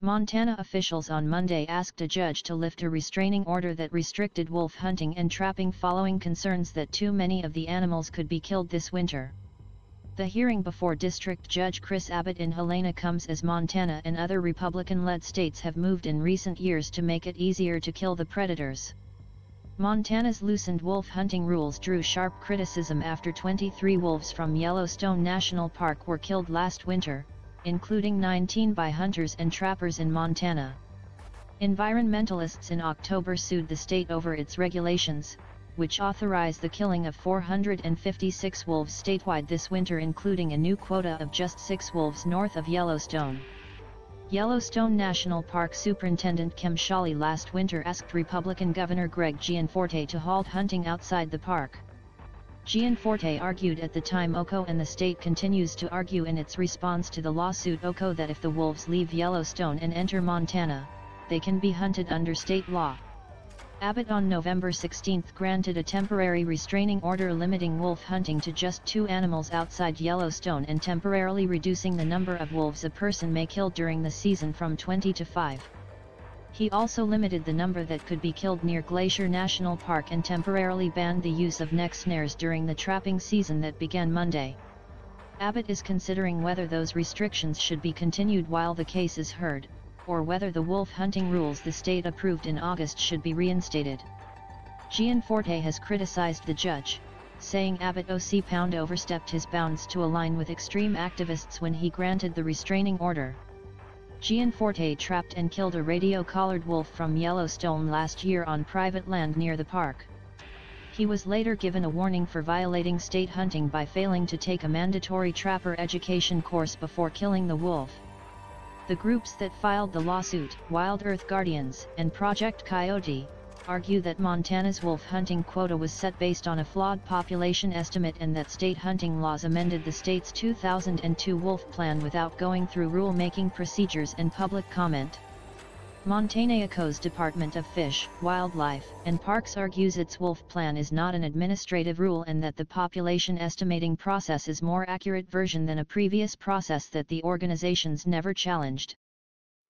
Montana officials on Monday asked a judge to lift a restraining order that restricted wolf hunting and trapping following concerns that too many of the animals could be killed this winter. The hearing before District Judge Chris Abbott in Helena comes as Montana and other Republican-led states have moved in recent years to make it easier to kill the predators. Montana's loosened wolf hunting rules drew sharp criticism after 23 wolves from Yellowstone National Park were killed last winter, including 19 by hunters and trappers in Montana. Environmentalists in October sued the state over its regulations, which authorize the killing of 456 wolves statewide this winter, including a new quota of just 6 wolves north of Yellowstone. Yellowstone National Park Superintendent Kim Sholly last winter asked Republican Governor Greg Gianforte to halt hunting outside the park. Gianforte argued at the time OCO, and the state continues to argue in its response to the lawsuit OCO, that if the wolves leave Yellowstone and enter Montana, they can be hunted under state law. Abbott on November 16 granted a temporary restraining order limiting wolf hunting to just 2 animals outside Yellowstone and temporarily reducing the number of wolves a person may kill during the season from 20 to 5. He also limited the number that could be killed near Glacier National Park and temporarily banned the use of neck snares during the trapping season that began Monday. Abbott is considering whether those restrictions should be continued while the case is heard, or whether the wolf hunting rules the state approved in August should be reinstated. Gianforte has criticized the judge, saying Abbott O.C. overstepped his bounds to align with extreme activists when he granted the restraining order. Gianforte trapped and killed a radio-collared wolf from Yellowstone last year on private land near the park. He was later given a warning for violating state hunting by failing to take a mandatory trapper education course before killing the wolf. The groups that filed the lawsuit, Wild Earth Guardians and Project Coyote, argue that Montana's wolf hunting quota was set based on a flawed population estimate and that state hunting laws amended the state's 2002 wolf plan without going through rulemaking procedures and public comment. Montana's Department of Fish, Wildlife, and Parks argues its wolf plan is not an administrative rule and that the population estimating process is more accurate version than a previous process that the organizations never challenged.